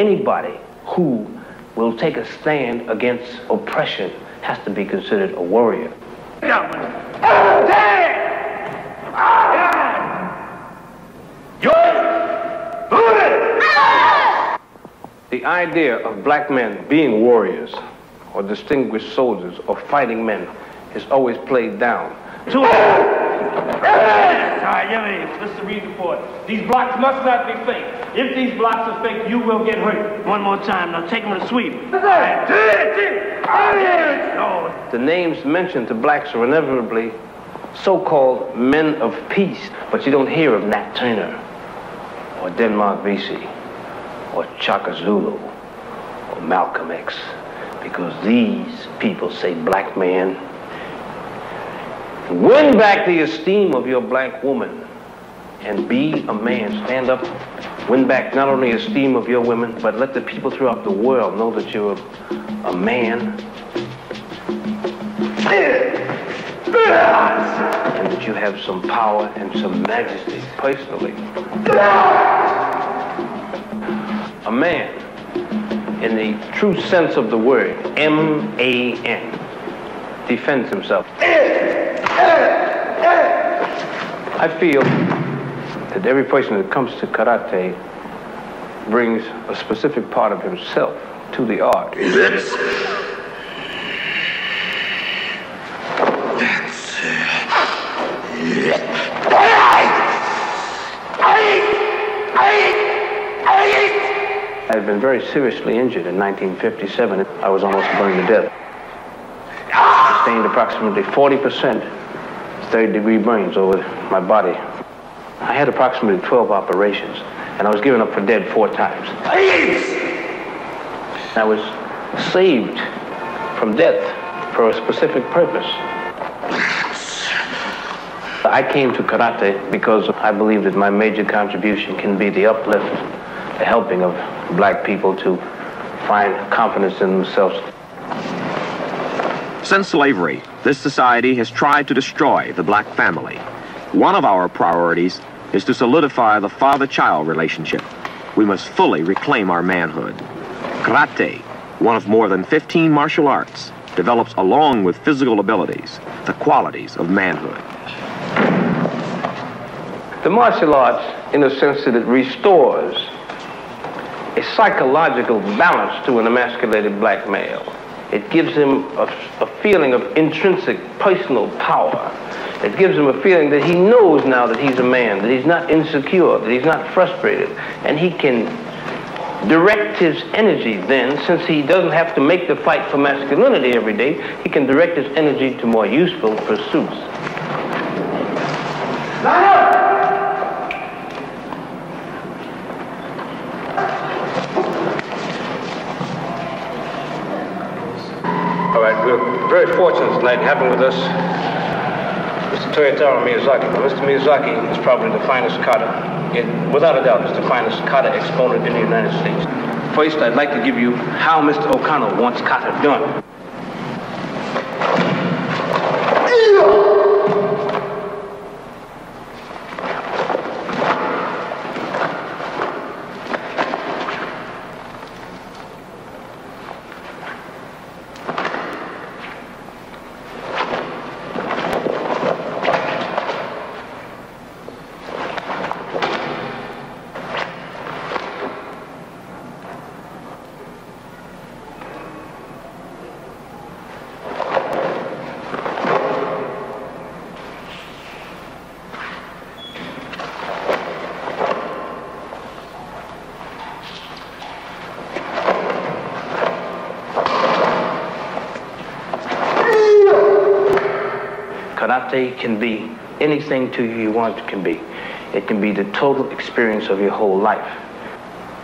anybody who will take a stand against oppression has to be considered a warrior. The idea of black men being warriors or distinguished soldiers or fighting men is always played down. This is the reason for it. These blocks must not be fake. If these blocks are fake, you will get hurt. One more time, now take them to sweep. The names mentioned to blacks are inevitably so-called men of peace, but you don't hear of Nat Turner or Denmark Vesey or Chaka Zulu or Malcolm X, because these people say black man. Win back the esteem of your black woman and be a man. Stand up, win back not only esteem of your women, but let the people throughout the world know that you're a man and that you have some power and some majesty personally. A man, in the true sense of the word, M-A-N, defends himself. I feel that every person that comes to karate brings a specific part of himself to the art. I've been very seriously injured in 1957. I was almost burned to death. I sustained approximately 40% third-degree burns over my body. I had approximately 12 operations, and I was given up for dead 4 times. I was saved from death for a specific purpose. I came to karate because I believe that my major contribution can be the uplift, the helping of black people to find confidence in themselves. Since slavery, this society has tried to destroy the black family. One of our priorities is to solidify the father-child relationship. We must fully reclaim our manhood. Karate, one of more than 15 martial arts, develops along with physical abilities, the qualities of manhood. The martial arts, in the sense that it restores a psychological balance to an emasculated black male. It gives him a feeling of intrinsic personal power. It gives him a feeling that he knows now that he's a man, that he's not insecure, that he's not frustrated, and he can direct his energy then, since he doesn't have to make the fight for masculinity every day, he can direct his energy to more useful pursuits. We're very fortunate tonight to have him with us, Mr. Toriyama Miyazaki. Mr. Miyazaki is probably the finest kata, without a doubt, is the finest kata exponent in the United States. First, I'd like to give you how Mr. O'Connell wants kata done. Karate can be anything to you want it can be. It can be the total experience of your whole life.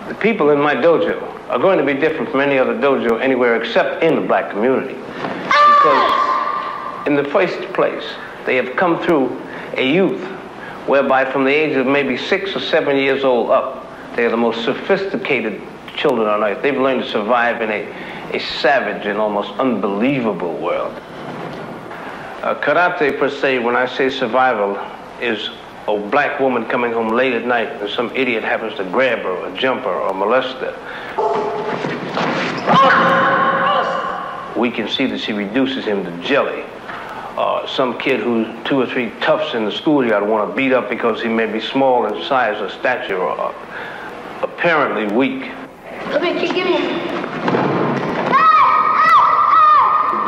The people in my dojo are going to be different from any other dojo anywhere except in the black community. Because in the first place, they have come through a youth whereby from the age of maybe 6 or 7 years old up, they are the most sophisticated children on earth. They've learned to survive in a savage and almost unbelievable world. Karate, per se, when I say survival, is or black woman coming home late at night and some idiot happens to grab her or jump her or molest her, we can see that she reduces him to jelly. Some kid who's 2 or 3 toughs in the schoolyard want to beat up because he may be small in size or stature or apparently weak. Come here, kid, give me.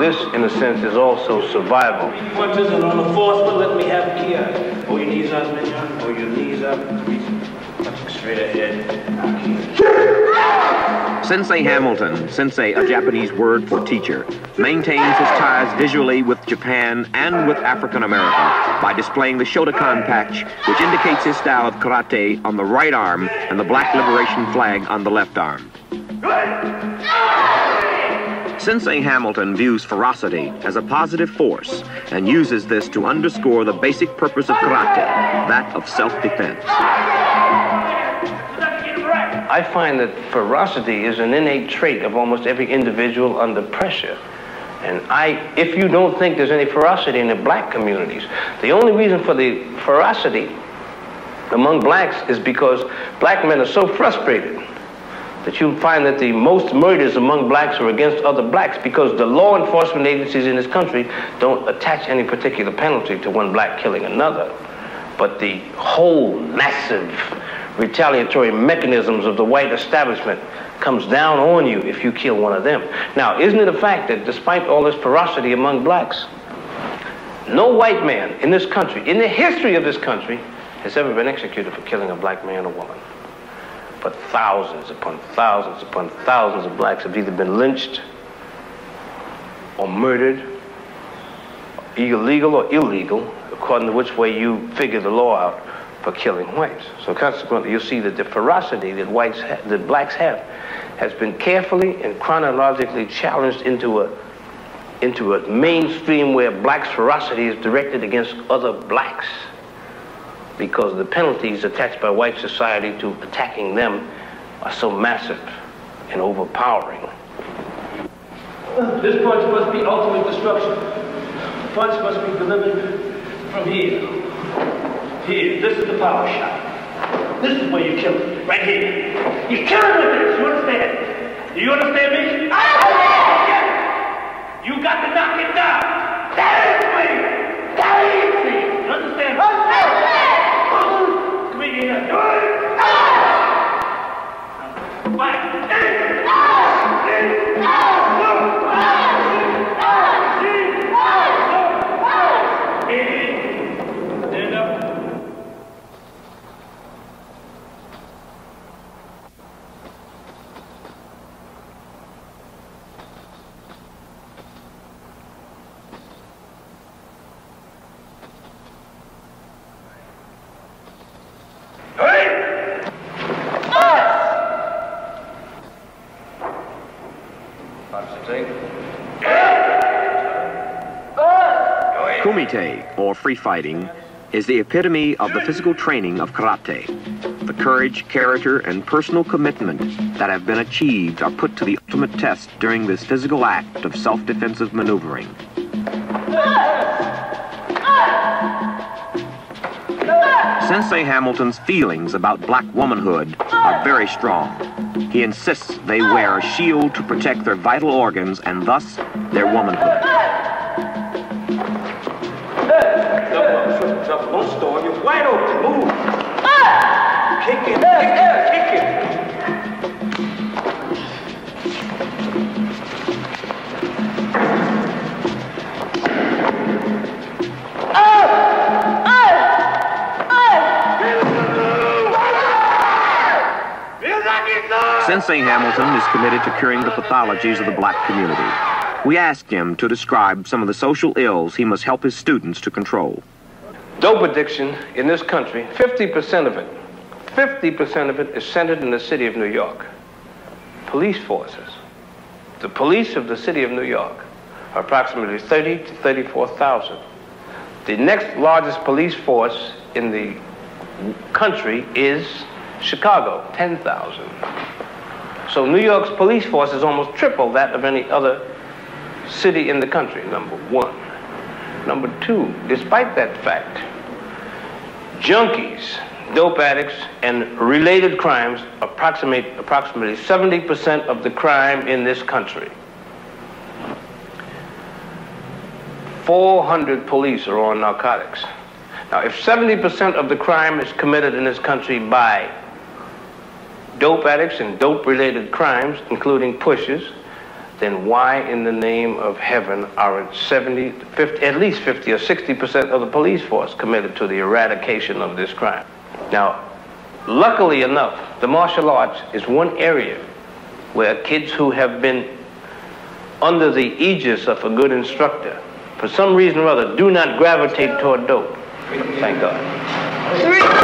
This, in a sense, is also survival. What is it on the force? But let me have it here. Pull your knees up, man. Pull your knees up. Straight ahead. Sensei Hamilton, sensei, a Japanese word for teacher, maintains his ties visually with Japan and with African America by displaying the shotokan patch, which indicates his style of karate, on the right arm and the black liberation flag on the left arm. Sensei Hamilton views ferocity as a positive force and uses this to underscore the basic purpose of karate, that of self-defense. I find that ferocity is an innate trait of almost every individual under pressure. And if you don't think there's any ferocity in the black communities, the only reason for the ferocity among blacks is because black men are so frustrated that you find that the most murders among blacks are against other blacks because the law enforcement agencies in this country don't attach any particular penalty to one black killing another. But the whole massive retaliatory mechanisms of the white establishment comes down on you if you kill one of them. Now, isn't it a fact that despite all this ferocity among blacks, no white man in this country, in the history of this country, has ever been executed for killing a black man or woman? But thousands upon thousands upon thousands of blacks have either been lynched or murdered, legal or illegal, according to which way you figure the law out, for killing whites. So consequently, you see that the ferocity that blacks have has been carefully and chronologically challenged into a mainstream where blacks' ferocity is directed against other blacks, because the penalties attached by white society to attacking them are so massive and overpowering. This punch must be ultimate destruction. The punch must be delivered from here. Here, this is the power shot. This is where you kill it, right here. You kill it with this, you understand? Do you understand me? I understand! You got to knock it down. That is me! That is me! You understand? Come in here. Kumite, or free fighting, is the epitome of the physical training of karate. The courage, character, and personal commitment that have been achieved are put to the ultimate test during this physical act of self-defensive maneuvering. Sensei Hamilton's feelings about black womanhood are very strong. He insists they wear a shield to protect their vital organs and thus their womanhood. Don't store you wide open. Move. Kick it. Kick it. Sensei Hamilton is committed to curing the pathologies of the black community. We asked him to describe some of the social ills he must help his students to control. Dope addiction in this country, 50% of it, 50% of it is centered in the city of New York. Police forces, the police of the city of New York, are approximately 30 to 34,000. The next largest police force in the country is Chicago, 10,000. So New York's police force is almost triple that of any other city in the country, number one. Number two, despite that fact, junkies, dope addicts, and related crimes approximate approximately 70% of the crime in this country. 400 police are on narcotics. Now, if 70% of the crime is committed in this country by dope addicts and dope-related crimes, including pushes, then why in the name of heaven are 50 or 60% of the police force committed to the eradication of this crime? Now, luckily enough, the martial arts is one area where kids who have been under the aegis of a good instructor, for some reason or other, do not gravitate toward dope. Thank God. I'm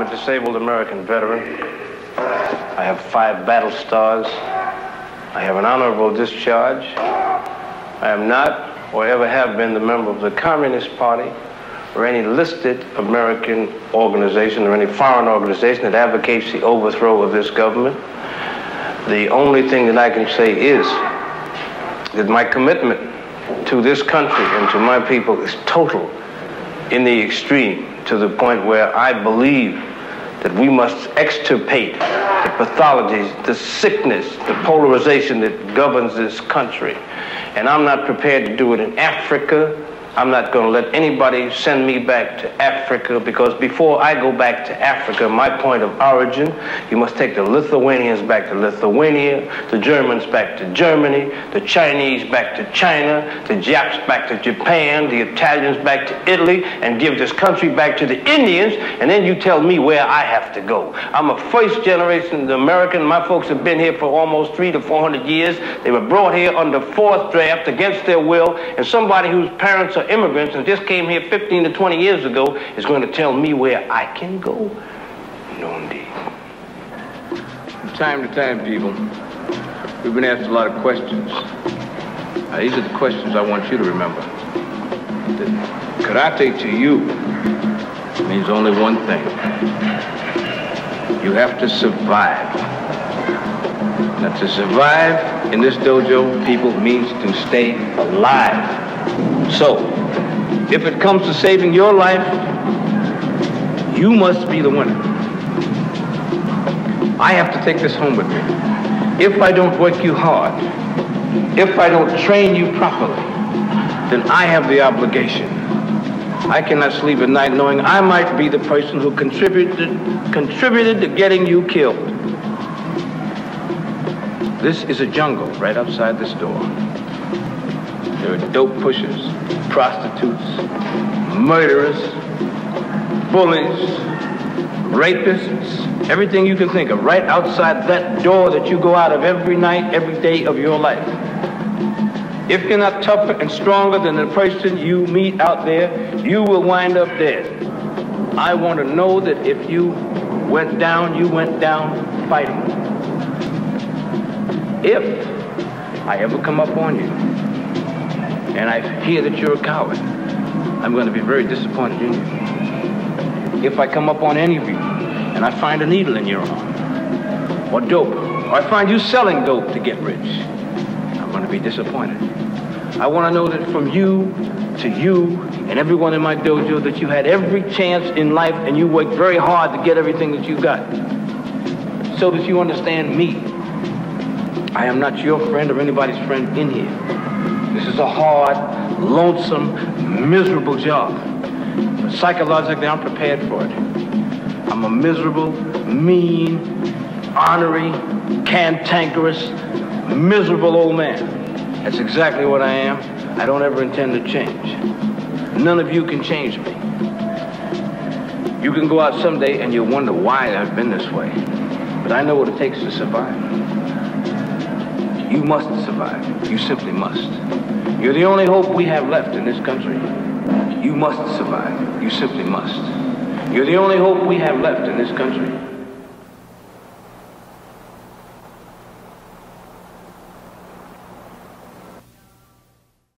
a disabled American veteran. I have 5 battle stars. I have an honorable discharge. I am not, or ever have been, the member of the Communist Party or any listed American organization or any foreign organization that advocates the overthrow of this government. The only thing that I can say is that my commitment to this country and to my people is total in the extreme, to the point where I believe that we must extirpate the pathologies, the sickness, the polarization that governs this country. And I'm not prepared to do it in Africa. I'm not going to let anybody send me back to Africa, because before I go back to Africa, my point of origin, you must take the Lithuanians back to Lithuania, the Germans back to Germany, the Chinese back to China, the Japs back to Japan, the Italians back to Italy, and give this country back to the Indians, and then you tell me where I have to go. I'm a first generation American. My folks have been here for almost 300 to 400 years. They were brought here under forced draft against their will, and somebody whose parents are immigrants and just came here 15 to 20 years ago is going to tell me where I can go? No, indeed. From time to time, people, we've been asked a lot of questions. These are the questions I want you to remember. That karate to you means only one thing. You have to survive. Now, to survive in this dojo, people, means to stay alive. So, if it comes to saving your life, you must be the winner. I have to take this home with me. If I don't work you hard, if I don't train you properly, then I have the obligation. I cannot sleep at night knowing I might be the person who contributed to getting you killed. This is a jungle right outside this door. There are dope pushers, prostitutes, murderers, bullies, rapists, everything you can think of right outside that door that you go out of every night, every day of your life. If you're not tougher and stronger than the person you meet out there, you will wind up dead. I want to know that if you went down fighting. If I ever come up on you, and I hear that you're a coward, I'm going to be very disappointed in you. If I come up on any of you and I find a needle in your arm, or dope, or I find you selling dope to get rich, I'm going to be disappointed. I want to know that from you to you and everyone in my dojo that you had every chance in life and you worked very hard to get everything that you got. So that you understand me. I am not your friend or anybody's friend in here. This is a hard, lonesome, miserable job. But psychologically, I'm prepared for it. I'm a miserable, mean, ornery, cantankerous, miserable old man. That's exactly what I am. I don't ever intend to change. None of you can change me. You can go out someday and you'll wonder why I've been this way. But I know what it takes to survive. You must survive. You simply must. You're the only hope we have left in this country. You must survive. You simply must. You're the only hope we have left in this country.